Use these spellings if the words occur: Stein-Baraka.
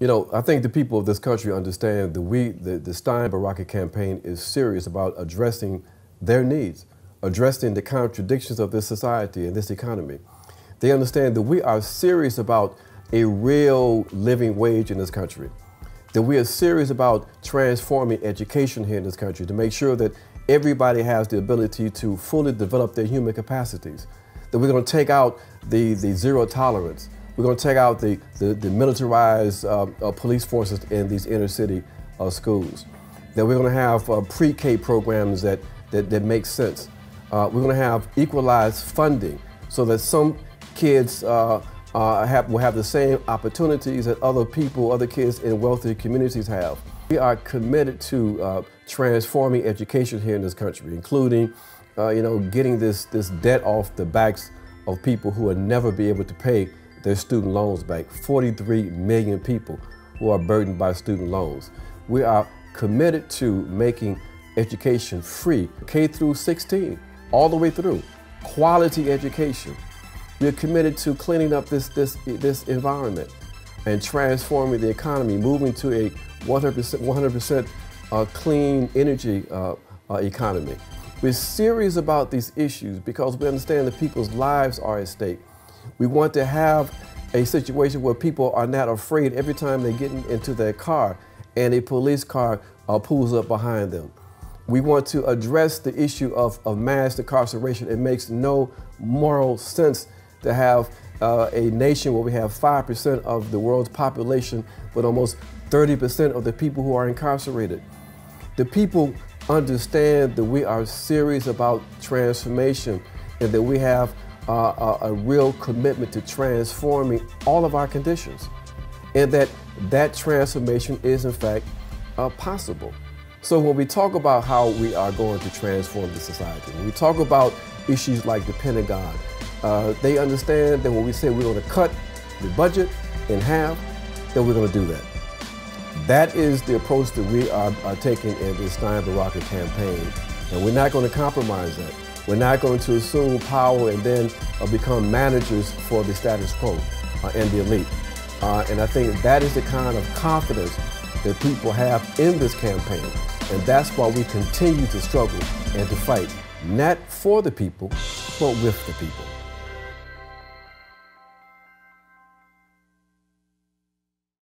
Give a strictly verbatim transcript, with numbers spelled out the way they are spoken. You know, I think the people of this country understand that we, the, the Stein-Baraka campaign is serious about addressing their needs, addressing the contradictions of this society and this economy. They understand that we are serious about a real living wage in this country, that we are serious about transforming education here in this country to make sure that everybody has the ability to fully develop their human capacities, that we're going to take out the, the zero tolerance. We're going to take out the, the, the militarized uh, uh, police forces in these inner city uh, schools. That we're going to have uh, pre-K programs that, that, that make sense. Uh, we're going to have equalized funding so that some kids uh, uh, have, will have the same opportunities that other people, other kids in wealthy communities have. We are committed to uh, transforming education here in this country, including uh, you know, getting this, this debt off the backs of people who will never be able to pay their student loans back. forty-three million people who are burdened by student loans. We are committed to making education free, K through sixteen, all the way through. Quality education. We're committed to cleaning up this, this, this environment and transforming the economy, moving to a one hundred percent uh, clean energy uh, uh, economy. We're serious about these issues because we understand that people's lives are at stake. We want to have a situation where people are not afraid every time they get into their car and a police car uh, pulls up behind them. We want to address the issue of, of mass incarceration. It makes no moral sense to have uh, a nation where we have five percent of the world's population, but almost thirty percent of the people who are incarcerated. The people understand that we are serious about transformation and that we have Uh, a, a real commitment to transforming all of our conditions, and that that transformation is in fact uh, possible. So when we talk about how we are going to transform the society, when we talk about issues like the Pentagon, uh, they understand that when we say we're going to cut the budget in half, that we're going to do that. That is the approach that we are, are taking in this Stein-Baraka campaign, and we're not going to compromise that. We're not going to assume power and then uh, become managers for the status quo uh, and the elite. Uh, and I think that is the kind of confidence that people have in this campaign. And that's why we continue to struggle and to fight, not for the people, but with the people.